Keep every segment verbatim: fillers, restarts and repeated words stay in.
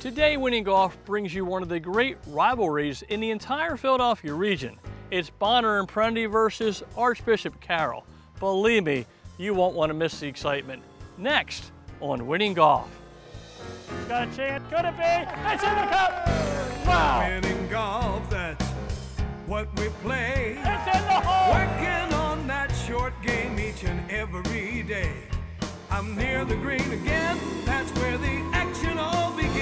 Today, Winning Golf brings you one of the great rivalries in the entire Philadelphia region. It's Bonner and Prendie versus Archbishop Carroll. Believe me, you won't want to miss the excitement. Next on Winning Golf. Got a chance, could it be? It's in the cup! Wow! Winning golf, that's what we play. It's in the hole! Working on that short game each and every day. I'm near the green again, that's where the action all begins.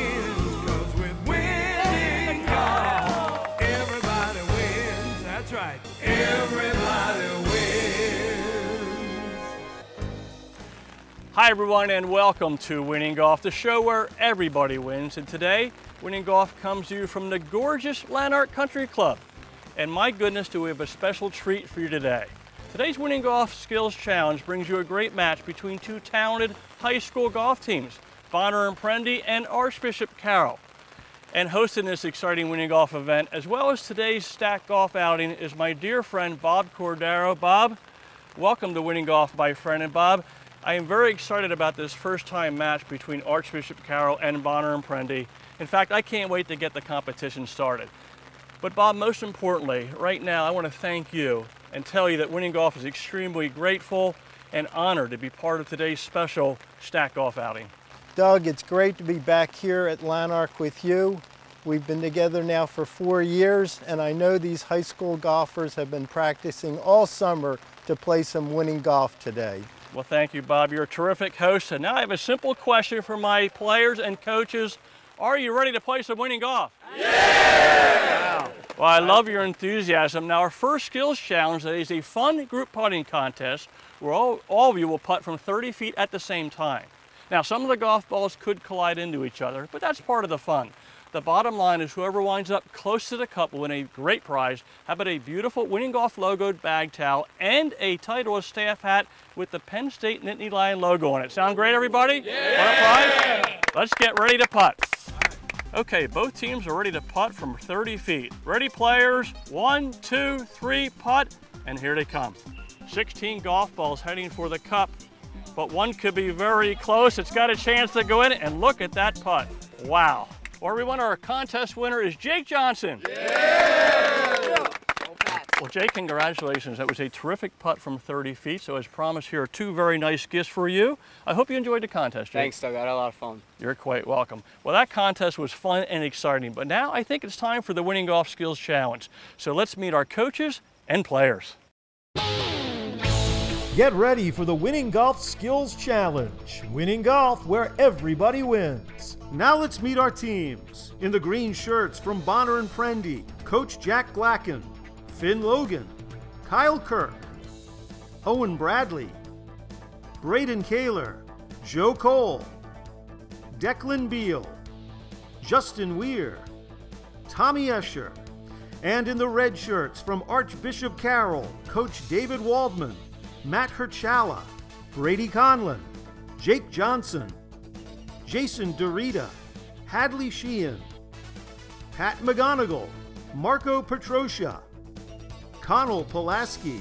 Hi everyone and welcome to Winning Golf, the show where everybody wins. And today, Winning Golf comes to you from the gorgeous Llanerch Country Club. And my goodness, do we have a special treat for you today. Today's Winning Golf Skills Challenge brings you a great match between two talented high school golf teams, Bonner and Prendie and Archbishop Carroll. And hosting this exciting Winning Golf event, as well as today's Stack Golf outing, is my dear friend, Bob Cordero. Bob, welcome to Winning Golf, my friend. And Bob, I am very excited about this first-time match between Archbishop Carroll and Bonner and Prendie. In fact, I can't wait to get the competition started. But Bob, most importantly, right now I want to thank you and tell you that Winning Golf is extremely grateful and honored to be part of today's special Stack Golf outing. Doug, it's great to be back here at Llanerch with you. We've been together now for four years, and I know these high school golfers have been practicing all summer to play some winning golf today. Well, thank you, Bob. You're a terrific host. And now I have a simple question for my players and coaches. Are you ready to play some winning golf? Yeah! Wow. Well, I love your enthusiasm. Now, our first skills challenge today is a fun group putting contest where all, all of you will putt from thirty feet at the same time. Now, some of the golf balls could collide into each other, but that's part of the fun. The bottom line is whoever winds up close to the cup will win a great prize. How about a beautiful Winning Golf logoed bag towel and a Titleist staff hat with the Penn State Nittany Lion logo on it. Sound great, everybody? Yeah! Want a prize? Let's get ready to putt. Okay, both teams are ready to putt from thirty feet. Ready, players? One, two, three, putt, and here they come. sixteen golf balls heading for the cup, but one could be very close. It's got a chance to go in, and look at that putt. Wow. Well, everyone, our contest winner is Jake Johnson. Yeah! Well, Jake, congratulations. That was a terrific putt from thirty feet. So as promised, here are two very nice gifts for you. I hope you enjoyed the contest, Jake. Thanks, Doug. I had a lot of fun. You're quite welcome. Well, that contest was fun and exciting, but now I think it's time for the Winning Golf Skills Challenge. So let's meet our coaches and players. Get ready for the Winning Golf Skills Challenge. Winning golf where everybody wins. Now let's meet our teams. In the green shirts from Bonner and Prendie, Coach Jack Glacken, Finn Logan, Kyle Kirk, Owen Bradley, Braden Kaler, Joe Cole, Declan Beal, Justin Weir, Tommy Escher. And in the red shirts from Archbishop Carroll, Coach David Waldman, Matt Herchala, Brady Conlon, Jake Johnson, Jason Derita, Hadley Sheehan, Pat McGonigal, Marco Petrosha, Connell Pulaski.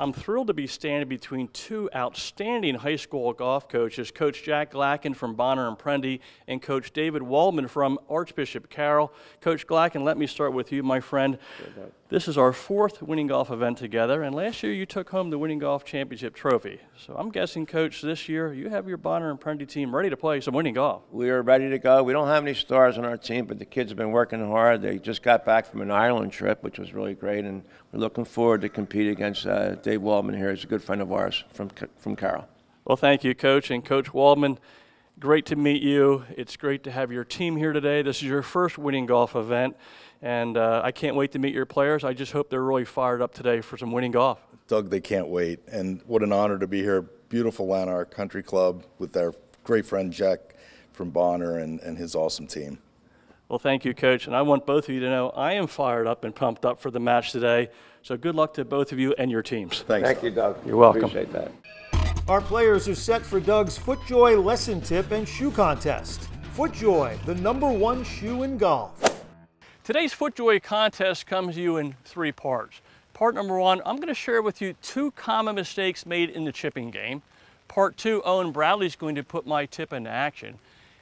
I'm thrilled to be standing between two outstanding high school golf coaches, Coach Jack Glacken from Bonner and Prendie and Coach David Waldman from Archbishop Carroll. Coach Glacken, let me start with you, my friend. Good. This is our fourth Winning Golf event together, and last year you took home the Winning Golf Championship trophy. So I'm guessing, Coach, this year you have your Bonner and Prendie team ready to play some winning golf. We are ready to go. We don't have any stars on our team, but the kids have been working hard. They just got back from an Ireland trip, which was really great, and we're looking forward to compete against uh, Dave Waldman here. He's a good friend of ours from, from Carroll. Well, thank you, Coach, and Coach Waldman. Great to meet you. It's great to have your team here today. This is your first Winning Golf event, and uh, I can't wait to meet your players. I just hope they're really fired up today for some winning golf. Doug, they can't wait, and what an honor to be here. Beautiful Llanerch Country Club with our great friend Jack from Bonner and, and his awesome team. Well, thank you, Coach, and I want both of you to know I am fired up and pumped up for the match today, so good luck to both of you and your teams. Thanks. Thank you, Doug. You're welcome. Appreciate that. Our players are set for Doug's FootJoy lesson tip and shoe contest. FootJoy, the number one shoe in golf. Today's FootJoy contest comes to you in three parts. Part number one, I'm going to share with you two common mistakes made in the chipping game. Part two, Owen Bradley's going to put my tip into action.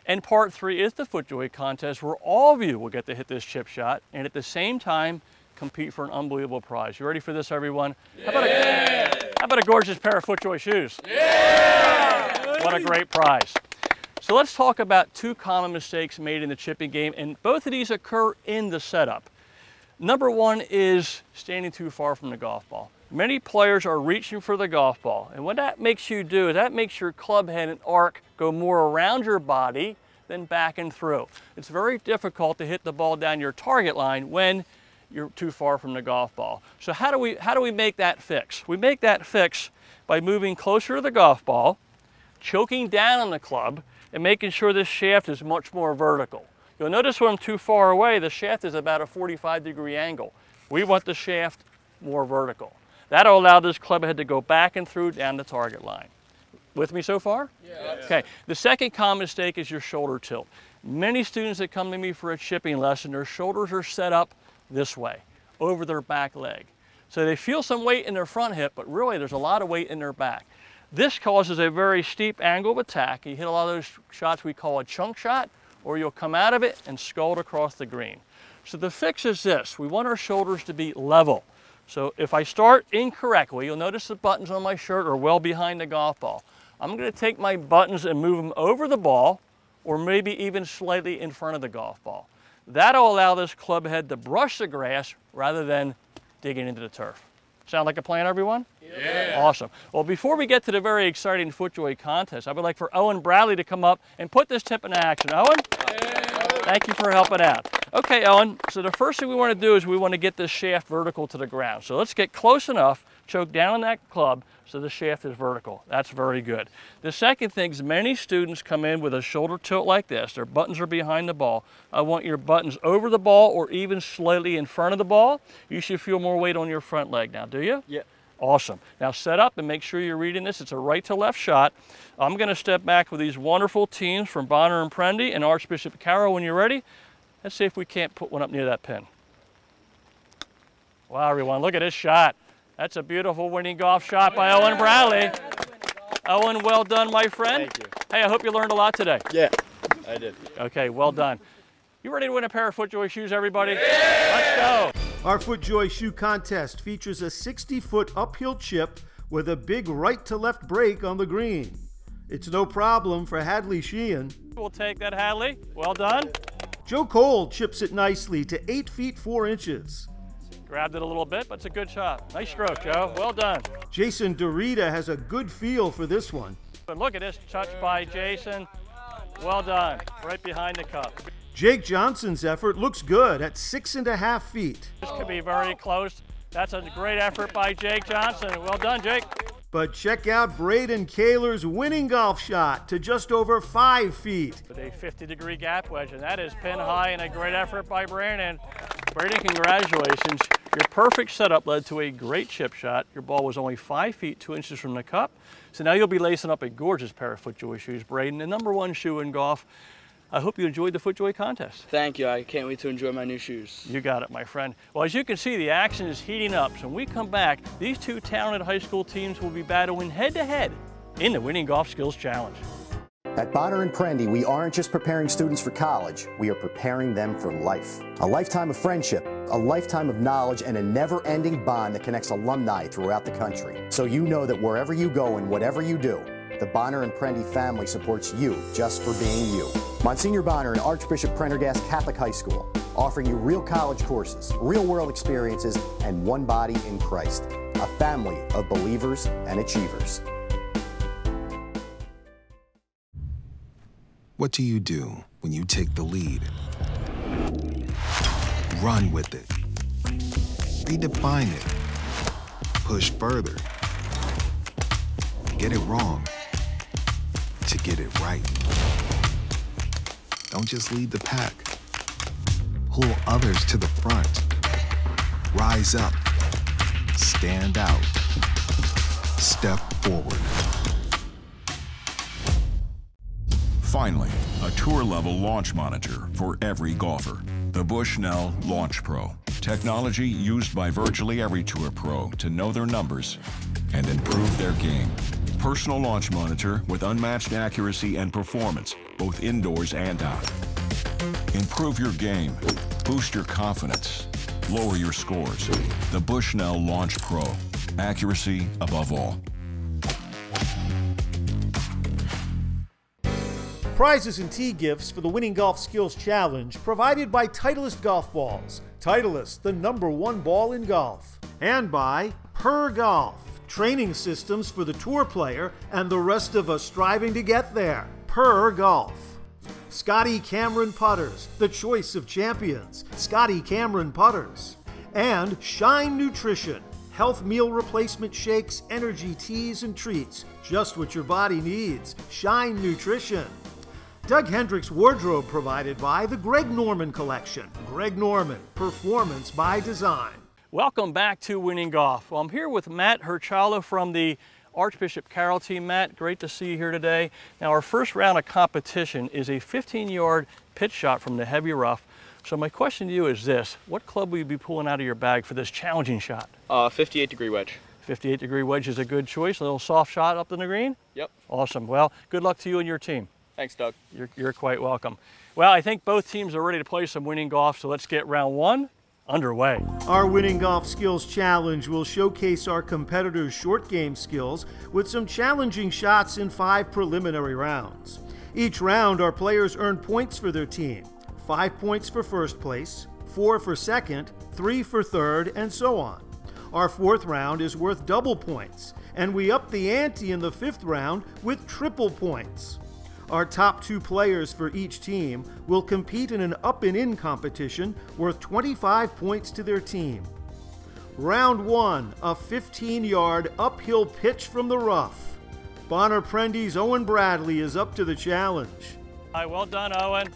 And part three is the FootJoy contest, where all of you will get to hit this chip shot and at the same time compete for an unbelievable prize. You ready for this, everyone? Yeah. How about a, how about a gorgeous pair of FootJoy shoes? Yeah. What a great prize. So let's talk about two common mistakes made in the chipping game, and both of these occur in the setup. Number one is standing too far from the golf ball. Many players are reaching for the golf ball, and what that makes you do is that makes your club head and arc go more around your body than back and through. It's very difficult to hit the ball down your target line when you're too far from the golf ball. So how do we, how do we make that fix? We make that fix by moving closer to the golf ball, choking down on the club, and making sure this shaft is much more vertical. You'll notice when I'm too far away, the shaft is about a forty-five degree angle. We want the shaft more vertical. That'll allow this club head to go back and through down the target line. With me so far? Yeah. Okay, the second common mistake is your shoulder tilt. Many students that come to me for a chipping lesson, their shoulders are set up this way, over their back leg. So they feel some weight in their front hip, but really there's a lot of weight in their back. This causes a very steep angle of attack. You hit a lot of those shots we call a chunk shot, or you'll come out of it and scull across the green. So the fix is this: we want our shoulders to be level. So if I start incorrectly, you'll notice the buttons on my shirt are well behind the golf ball. I'm gonna take my buttons and move them over the ball, or maybe even slightly in front of the golf ball. That'll allow this club head to brush the grass rather than digging into the turf. Sound like a plan, everyone? Yeah. Awesome. Well, before we get to the very exciting FootJoy contest, I would like for Owen Bradley to come up and put this tip into action. Owen, yeah. Thank you for helping out. Okay, Owen, so the first thing we want to do is we want to get this shaft vertical to the ground. So let's get close enough, choke down on that club so the shaft is vertical. That's very good. The second thing is many students come in with a shoulder tilt like this. Their buttons are behind the ball. I want your buttons over the ball or even slightly in front of the ball. You should feel more weight on your front leg now, do you? Yeah. Awesome. Now set up and make sure you're reading this. It's a right to left shot. I'm going to step back with these wonderful teams from Bonner and Prendie and Archbishop Carroll when you're ready. Let's see if we can't put one up near that pin. Wow, everyone, look at this shot. That's a beautiful winning golf shot by yeah. Owen Bradley. Owen, well done, my friend. Thank you. Hey, I hope you learned a lot today. Yeah, I did. Okay, well done. You ready to win a pair of FootJoy shoes, everybody? Yeah. Let's go. Our FootJoy shoe contest features a sixty foot uphill chip with a big right to left break on the green. It's no problem for Hadley Sheehan. We'll take that, Hadley. Well done. Joe Cole chips it nicely to eight feet, four inches. Grabbed it a little bit, but it's a good shot. Nice stroke, Joe. Well done. Jason Dorita has a good feel for this one. But look at this touch by Jason. Well done. Right behind the cup. Jake Johnson's effort looks good at six and a half feet. This could be very close. That's a great effort by Jake Johnson. Well done, Jake. But check out Braden Kaler's winning golf shot to just over five feet. With a fifty degree gap wedge, and that is pin high, and a great effort by Brandon. Brady, congratulations. Your perfect setup led to a great chip shot. Your ball was only five feet, two inches from the cup. So now you'll be lacing up a gorgeous pair of FootJoy shoes, Braden, the number one shoe in golf. I hope you enjoyed the FootJoy contest. Thank you. I can't wait to enjoy my new shoes. You got it, my friend. Well, as you can see, the action is heating up. So when we come back, these two talented high school teams will be battling head-to-head in the Winning Golf Skills Challenge. At Bonner and Prendie, we aren't just preparing students for college, we are preparing them for life. A lifetime of friendship, a lifetime of knowledge, and a never-ending bond that connects alumni throughout the country. So you know that wherever you go and whatever you do, the Bonner and Prendie family supports you just for being you. Monsignor Bonner and Archbishop Prendergast Catholic High School, offering you real college courses, real-world experiences, and one body in Christ. A family of believers and achievers. What do you do when you take the lead? Run with it. Redefine it. Push further. Get it wrong to get it right. Don't just lead the pack. Pull others to the front. Rise up. Stand out. Step forward. Finally, a tour-level launch monitor for every golfer. The Bushnell Launch Pro. Technology used by virtually every tour pro to know their numbers and improve their game. personal launch monitor with unmatched accuracy and performance, both indoors and out. Improve your game, boost your confidence, lower your scores. The Bushnell Launch Pro, accuracy above all. Prizes and tee gifts for the Winning Golf Skills Challenge provided by Titleist Golf Balls. Titleist, the number one ball in golf. And by Pure Golf, training systems for the tour player and the rest of us striving to get there. Pure Golf. Scotty Cameron Putters, the choice of champions. Scotty Cameron Putters. And Shine Nutrition, health meal replacement shakes, energy teas and treats. Just what your body needs. Shine Nutrition. Doug Hendrick's wardrobe provided by the Greg Norman Collection. Greg Norman, performance by design. Welcome back to Winning Golf. Well, I'm here with Matt Herchala from the Archbishop Carroll team. Matt, great to see you here today. Now, our first round of competition is a fifteen yard pitch shot from the heavy rough. So my question to you is this: what club will you be pulling out of your bag for this challenging shot? Uh, fifty-eight degree wedge. fifty-eight degree wedge is a good choice. A little soft shot up in the green? Yep. Awesome. Well, good luck to you and your team. Thanks, Doug. You're, you're quite welcome. Well, I think both teams are ready to play some winning golf, so let's get round one underway. Our Winning Golf Skills Challenge will showcase our competitors' short game skills with some challenging shots in five preliminary rounds. Each round, our players earn points for their team. Five points for first place, four for second, three for third, and so on. Our fourth round is worth double points, and we up the ante in the fifth round with triple points. Our top two players for each team will compete in an up and in competition worth twenty-five points to their team. Round one, a fifteen yard uphill pitch from the rough. Bonner Prendie's Owen Bradley is up to the challenge. All right, well done, Owen.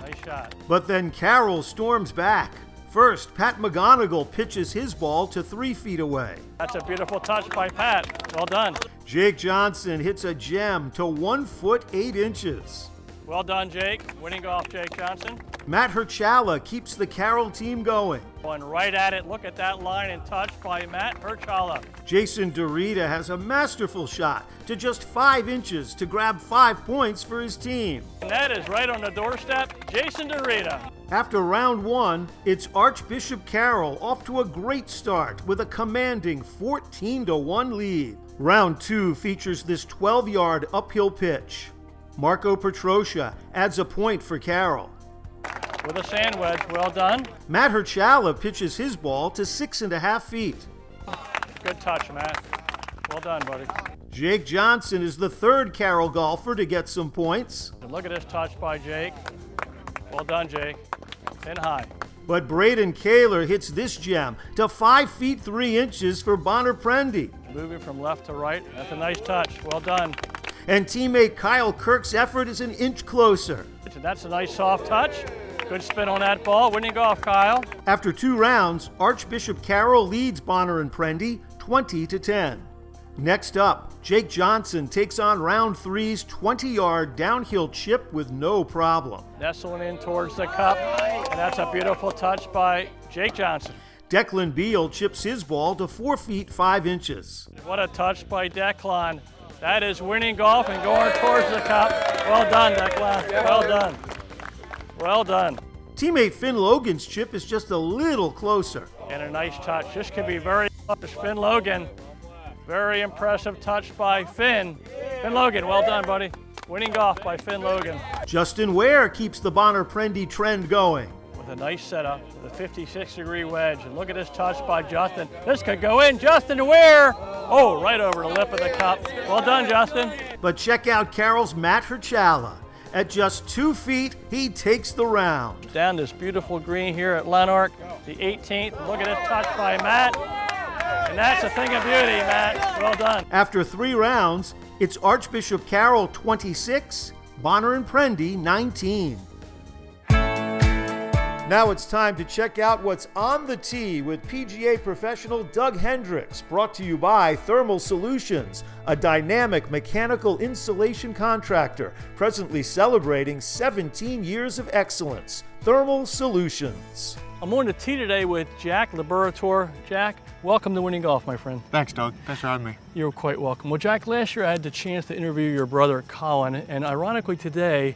Nice shot. But then Carroll storms back. First, Pat McGonigal pitches his ball to three feet away. That's a beautiful touch by Pat. Well done. Jake Johnson hits a gem to one foot eight inches. Well done, Jake. Winning golf, Jake Johnson. Matt Herchala keeps the Carroll team going. Going right at it. Look at that line and touch by Matt Herchala. Jason Derita has a masterful shot to just five inches to grab five points for his team. And that is right on the doorstep, Jason Derita. After round one, it's Archbishop Carroll off to a great start with a commanding fourteen to one lead. Round two features this twelve yard uphill pitch. Marco Petrosha adds a point for Carroll. With a sand wedge, well done. Matt Herchala pitches his ball to six and a half feet. Good touch, Matt. Well done, buddy. Jake Johnson is the third Carroll golfer to get some points. And look at this touch by Jake. Well done, Jake. And high. But Braden Kaler hits this gem to five feet three inches for Bonner Prendie. Moving from left to right. That's a nice touch. Well done. And teammate Kyle Kirk's effort is an inch closer. That's a nice soft touch. Good spin on that ball. Winning golf, Kyle. After two rounds, Archbishop Carroll leads Bonner and Prendie twenty to ten. Next up, Jake Johnson takes on round three's twenty yard downhill chip with no problem. Nestling in towards the cup, and that's a beautiful touch by Jake Johnson. Declan Beal chips his ball to four feet five inches. What a touch by Declan. That is winning golf and going towards the cup. Well done, Declan. Well done. Well done. Teammate Finn Logan's chip is just a little closer. And a nice touch. This could be very close. Finn Logan. Very impressive touch by Finn. Finn Logan, well done, buddy. Winning golf by Finn Logan. Justin Ware keeps the Bonner Prendie trend going. With a nice setup, with a fifty-six degree wedge. And look at this touch by Justin. This could go in, Justin Ware. Oh, right over the lip of the cup. Well done, Justin. But check out Carroll's Matt Herchala. At just two feet, he takes the round. Down this beautiful green here at Llanerch, the eighteenth. Look at this touch by Matt. And that's a thing of beauty, Matt. Well done. After three rounds, it's Archbishop Carroll twenty-six, Bonner and Prendie nineteen. Now it's time to check out what's on the tee with P G A professional Doug Hendricks, brought to you by Thermal Solutions, a dynamic mechanical insulation contractor presently celebrating seventeen years of excellence. Thermal Solutions. I'm on the tee today with Jack Liberatore. Jack, welcome to Winning Golf, my friend. Thanks, Doug. Thanks for having me. You're quite welcome. Well, Jack, last year I had the chance to interview your brother, Colin, and ironically today,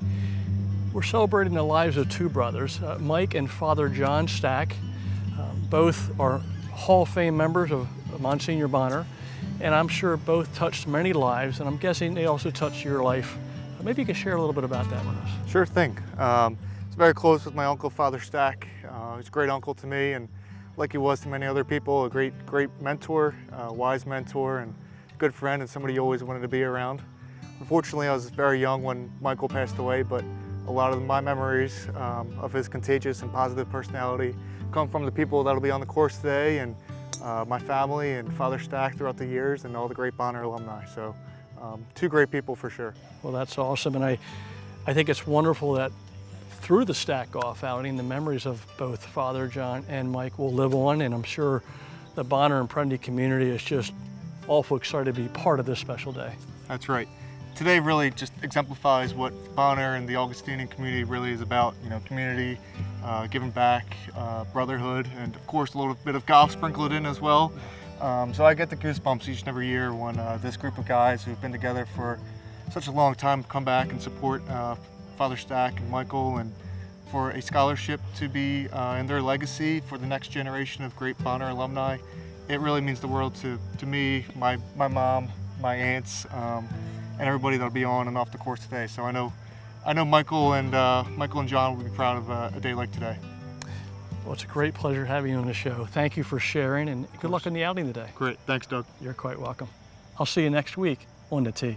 we're celebrating the lives of two brothers, uh, Mike and Father John Stack. Uh, both are Hall of Fame members of Monsignor Bonner, and I'm sure both touched many lives, and I'm guessing they also touched your life. Maybe you can share a little bit about that with us. Sure thing. Um, it's very close with my uncle, Father Stack. Uh, he's a great uncle to me, and like he was to many other people, a great, great mentor, uh, wise mentor, and good friend, and somebody you always wanted to be around. Unfortunately, I was very young when Michael passed away, but a lot of my memories um, of his contagious and positive personality come from the people that'll be on the course today, and uh, my family, and Father Stack throughout the years, and all the great Bonner alumni. So. Um, two great people for sure. Well, that's awesome, and I, I think it's wonderful that through the Stack Golf outing, the memories of both Father John and Mike will live on, and I'm sure the Bonner and Prendie community is just awful excited to be part of this special day. That's right. Today really just exemplifies what Bonner and the Augustinian community really is about, you know, community, uh, giving back, uh, brotherhood, and of course a little bit of golf sprinkled in as well. Um, so I get the goosebumps each and every year when uh, this group of guys who've been together for such a long time come back and support uh, Father Stack and Michael, and for a scholarship to be uh, in their legacy for the next generation of great Bonner alumni. It really means the world to, to me, my, my mom, my aunts, um, and everybody that'll be on and off the course today. So I know, I know Michael and uh, Michael and John will be proud of uh, a day like today. Well, it's a great pleasure having you on the show. Thank you for sharing, and good luck on the outing today. Great. Thanks, Doug. You're quite welcome. I'll see you next week on the tee.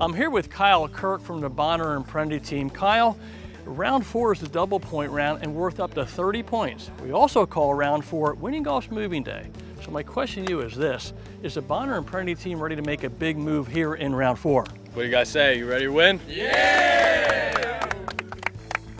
I'm here with Kyle Kirk from the Bonner and Prendie team. Kyle, round four is the double point round and worth up to thirty points. We also call round four Winning Golf's Moving Day. So my question to you is this: is the Bonner and Prendie team ready to make a big move here in round four? What do you guys say? You ready to win? Yeah!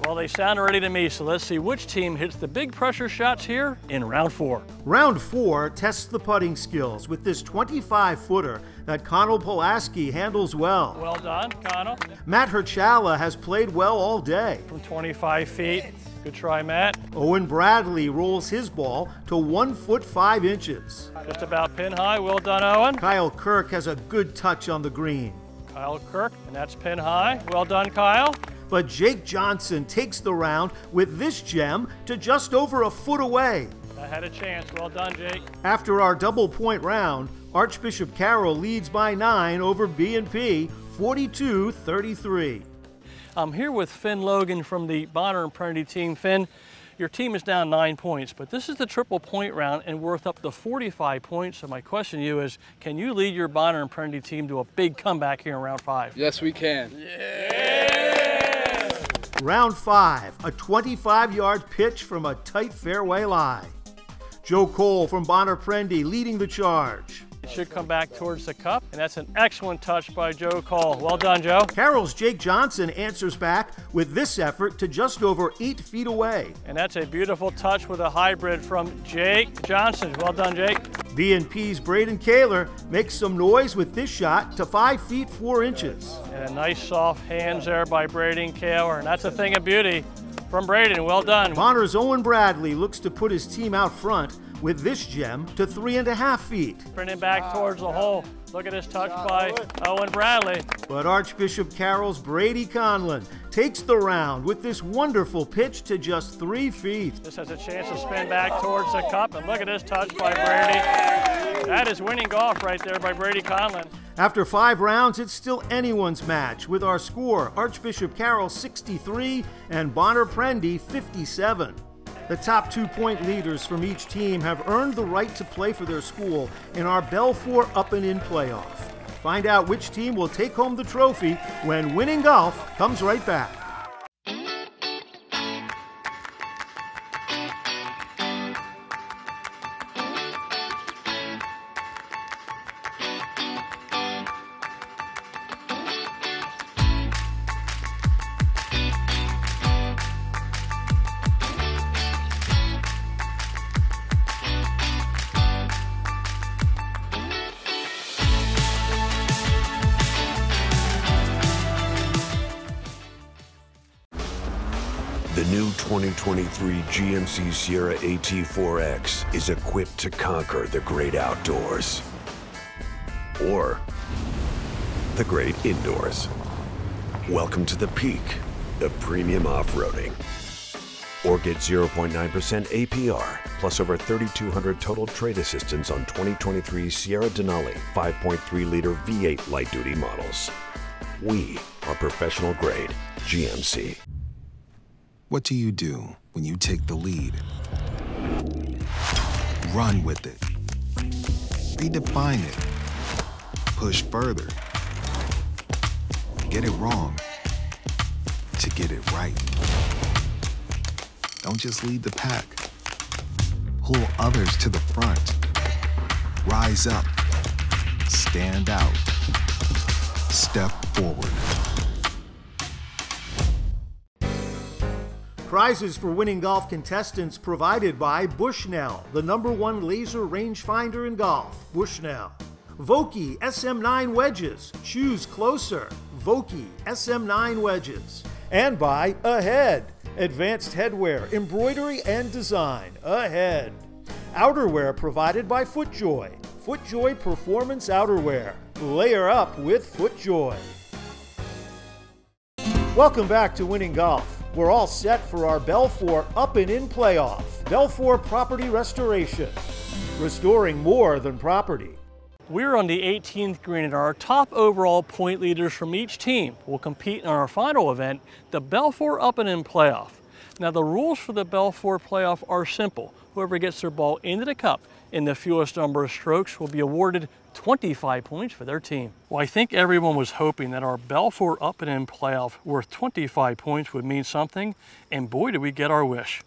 Well, they sound ready to me, so let's see which team hits the big pressure shots here in round four. Round four tests the putting skills with this twenty-five footer that Connell Pulaski handles well. Well done, Connell. Matt Herchala has played well all day. From twenty-five feet. Good try, Matt. Owen Bradley rolls his ball to one foot five inches. Just about pin high. Well done, Owen. Kyle Kirk has a good touch on the green. Kyle Kirk, and that's pin high. Well done, Kyle. But Jake Johnson takes the round with this gem to just over a foot away. I had a chance. Well done, Jake. After our double point round, Archbishop Carroll leads by nine over B and P, forty-two thirty-three. I'm here with Finn Logan from the Bonner and Prendie team. Finn, your team is down nine points, but this is the triple point round and worth up to forty-five points. So my question to you is, can you lead your Bonner and Prendie team to a big comeback here in round five? Yes, we can. Yeah! Round five, a twenty-five yard pitch from a tight fairway lie. Joe Cole from Bonner Prendie leading the charge. It should come back towards the cup, and that's an excellent touch by Joe Cole. Well done, Joe. Carroll's Jake Johnson answers back with this effort to just over eight feet away. And that's a beautiful touch with a hybrid from Jake Johnson. Well done, Jake. B and P's Braden Kaler makes some noise with this shot to five feet, four inches. And a nice soft hands there by Braden Kaler, and that's a thing of beauty from Braden. Well done. Bonner's Owen Bradley looks to put his team out front with this gem to three and a half feet. Sprinting back towards the hole. Look at this touch by Owen Bradley. But Archbishop Carroll's Brady Conlon takes the round with this wonderful pitch to just three feet. This has a chance to spin back towards the cup, and look at this touch by Brady. That is winning golf right there by Brady Conlon. After five rounds, it's still anyone's match with our score, Archbishop Carroll sixty-three and Bonner Prendie fifty-seven. The top two-point leaders from each team have earned the right to play for their school in our BELFOR Up and In playoff. Find out which team will take home the trophy when Winning Golf comes right back. The new twenty twenty-three G M C Sierra A T four X is equipped to conquer the great outdoors or the great indoors. Welcome to the peak of premium off-roading. Or get zero point nine percent A P R, plus over thirty-two hundred total trade assistance on twenty twenty-three Sierra Denali five point three liter V eight light-duty models. We are professional grade G M C. What do you do when you take the lead? Run with it. Redefine it. Push further. Get it wrong to get it right. Don't just lead the pack. Pull others to the front. Rise up. Stand out. Step forward. Prizes for Winning Golf contestants provided by Bushnell, the number one laser rangefinder in golf. Bushnell. Vokey S M nine wedges. Choose closer. Vokey S M nine wedges. And by Ahead. Advanced headwear, embroidery, and design. Ahead. Outerwear provided by FootJoy. FootJoy Performance Outerwear. Layer up with FootJoy. Welcome back to Winning Golf. We're all set for our BELFOR Up and In playoff. BELFOR Property Restoration. Restoring more than property. We're on the eighteenth green, and our top overall point leaders from each team will compete in our final event, the BELFOR Up and In Playoff. Now, the rules for the BELFOR Playoff are simple. Whoever gets their ball into the cup in the fewest number of strokes will be awarded twenty-five points for their team. Well, I think everyone was hoping that our BELFOR Up and In Playoff worth twenty-five points would mean something, and boy, did we get our wish.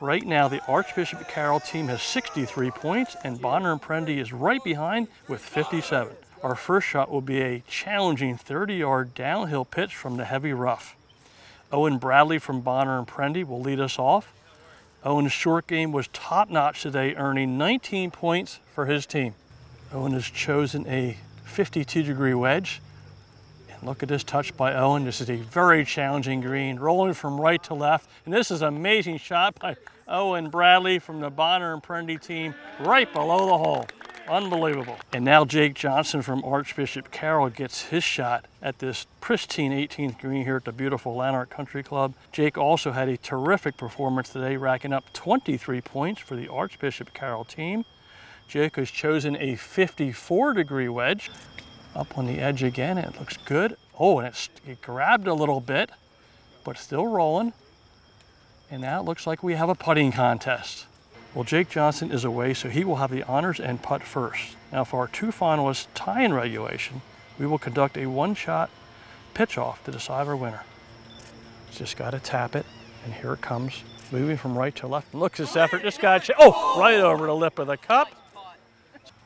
Right now, the Archbishop Carroll team has sixty-three points, and Bonner and Prendie is right behind with fifty-seven. Our first shot will be a challenging thirty yard downhill pitch from the heavy rough. Owen Bradley from Bonner and Prendie will lead us off. Owen's short game was top-notch today, earning nineteen points for his team. Owen has chosen a fifty-two degree wedge. Look at this touch by Owen. This is a very challenging green, rolling from right to left. And this is an amazing shot by Owen Bradley from the Bonner and Prendie team, right below the hole. Unbelievable. And now Jake Johnson from Archbishop Carroll gets his shot at this pristine eighteenth green here at the beautiful Llanerch Country Club. Jake also had a terrific performance today, racking up twenty-three points for the Archbishop Carroll team. Jake has chosen a fifty-four degree wedge. Up on the edge again, it looks good. Oh, and it's, it grabbed a little bit, but still rolling. And now it looks like we have a putting contest. Well, Jake Johnson is away, so he will have the honors and putt first. Now for our two finalists tie in regulation, we will conduct a one-shot pitch-off to decide our winner. Just gotta tap it, and here it comes. Moving from right to left. Looks this effort, just got, oh, right over the lip of the cup.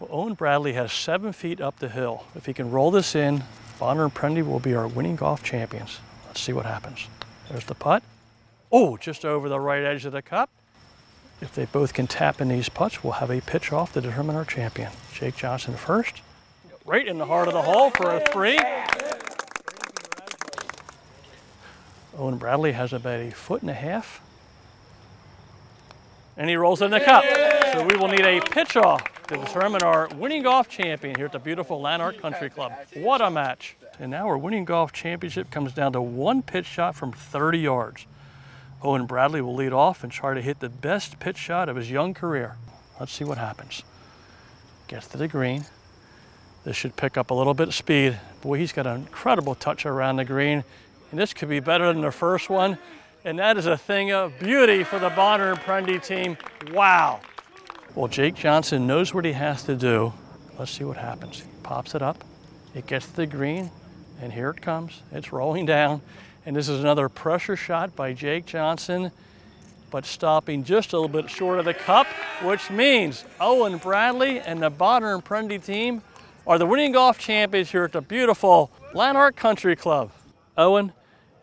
Well, Owen Bradley has seven feet up the hill. If he can roll this in, Bonner and Prendie will be our winning golf champions. Let's see what happens. There's the putt. Oh, just over the right edge of the cup. If they both can tap in these putts, we'll have a pitch off to determine our champion. Jake Johnson first. Right in the heart of the hole for a three. Owen Bradley has about a foot and a half. And he rolls in the cup. So we will need a pitch off to determine our winning golf champion here at the beautiful Llanerch Country Club. What a match. And now our winning golf championship comes down to one pitch shot from thirty yards. Owen Bradley will lead off and try to hit the best pitch shot of his young career. Let's see what happens. Gets to the green. This should pick up a little bit of speed. Boy, he's got an incredible touch around the green. And this could be better than the first one. And that is a thing of beauty for the Bonner and Prendie team. Wow. Well, Jake Johnson knows what he has to do. Let's see what happens. He pops it up, it gets to the green, and here it comes. It's rolling down, and this is another pressure shot by Jake Johnson, but stopping just a little bit short of the cup, which means Owen Bradley and the Bonner and Prendie team are the winning golf champions here at the beautiful Llanerch Country Club. Owen,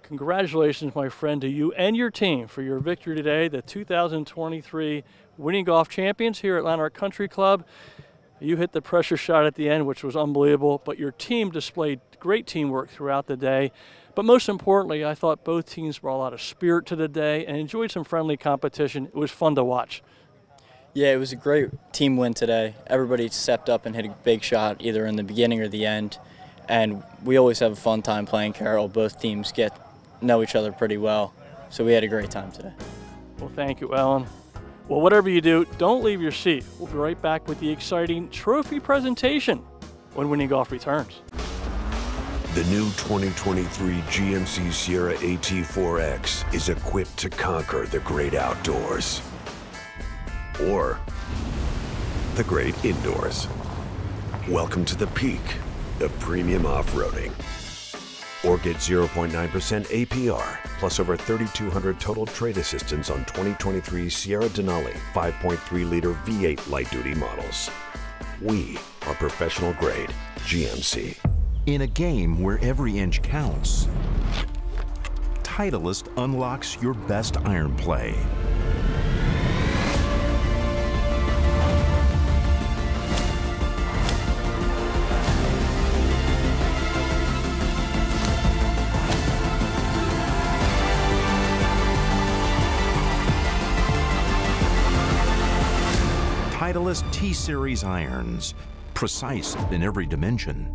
congratulations, my friend, to you and your team for your victory today, the two thousand twenty-three Winning Golf Champions here at Llanerch Country Club. You hit the pressure shot at the end, which was unbelievable, but your team displayed great teamwork throughout the day. But most importantly, I thought both teams brought a lot of spirit to the day and enjoyed some friendly competition. It was fun to watch. Yeah, it was a great team win today. Everybody stepped up and hit a big shot either in the beginning or the end. And we always have a fun time playing Carroll. Both teams get know each other pretty well. So we had a great time today. Well, thank you, Ellen. Well, whatever you do, don't leave your seat. We'll be right back with the exciting trophy presentation when Winning Golf returns. The new twenty twenty-three G M C Sierra A T four X is equipped to conquer the great outdoors or the great indoors. Welcome to the peak of premium off-roading. Or get zero point nine percent A P R, plus over thirty-two hundred total trade assistance on twenty twenty-three Sierra Denali five point three liter V eight light-duty models. We are professional-grade G M C. In a game where every inch counts, Titleist unlocks your best iron play. Titleist T-Series irons, precise in every dimension.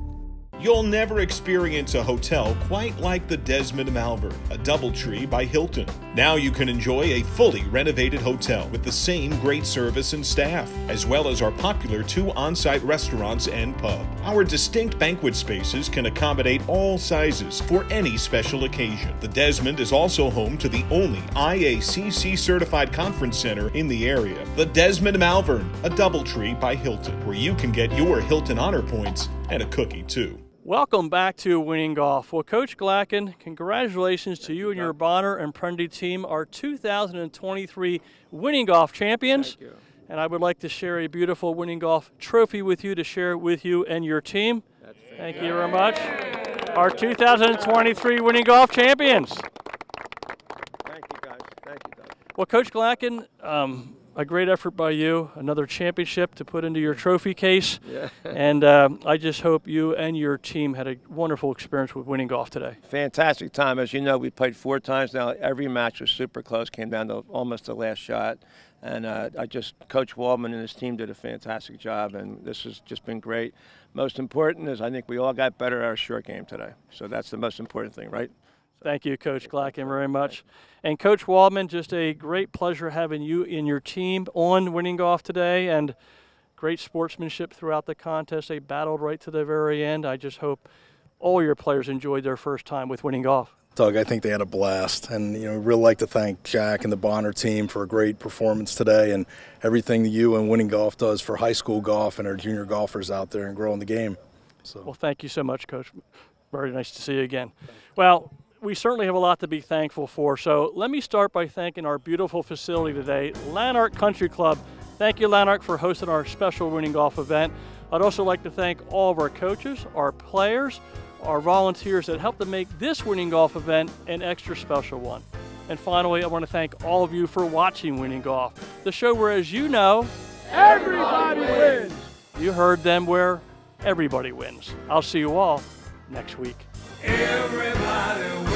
You'll never experience a hotel quite like the Desmond Malvern, a DoubleTree by Hilton. Now you can enjoy a fully renovated hotel with the same great service and staff, as well as our popular two on-site restaurants and pub. Our distinct banquet spaces can accommodate all sizes for any special occasion. The Desmond is also home to the only I A C C-certified conference center in the area. The Desmond Malvern, a DoubleTree by Hilton, where you can get your Hilton Honor Points and a cookie, too. Welcome back to Winning Golf. Well, Coach Glacken, congratulations to you and your Bonner and Prendie team, our two thousand twenty-three Winning Golf champions. Thank you. And I would like to share a beautiful Winning Golf trophy with you to share with you and your team. That's Thank you very much. Our two thousand twenty-three Winning Golf champions. Thank you, guys. Thank you, guys. Well, Coach Glacken, um, a great effort by you, another championship to put into your trophy case. Yeah. And um, I just hope you and your team had a wonderful experience with Winning Golf today. Fantastic time. As you know, we played four times now. Every match was super close, came down to almost the last shot. And uh, I just, Coach Waldman and his team did a fantastic job, and this has just been great. Most important is I think we all got better at our short game today. So that's the most important thing, right? Thank you, Coach Glacken, very much. And Coach Waldman, just a great pleasure having you and your team on Winning Golf today, and great sportsmanship throughout the contest. They battled right to the very end. I just hope all your players enjoyed their first time with Winning Golf. Doug, I think they had a blast, and you know, really like to thank Jack and the Bonner team for a great performance today, and everything that you and Winning Golf does for high school golf and our junior golfers out there and growing the game. So. Well, thank you so much, Coach. Very nice to see you again. Well. We certainly have a lot to be thankful for. So let me start by thanking our beautiful facility today, Llanerch Country Club. Thank you, Llanerch, for hosting our special Winning Golf event. I'd also like to thank all of our coaches, our players, our volunteers that helped to make this Winning Golf event an extra special one. And finally, I want to thank all of you for watching Winning Golf, the show where, as you know, everybody wins. You heard them, where everybody wins. I'll see you all next week. Everybody